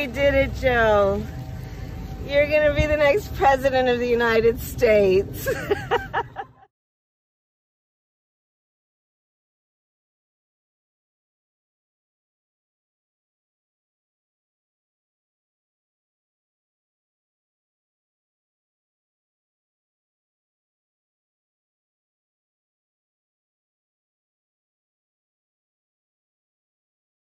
finally did it, Joe. You're gonna be the next president of the United States.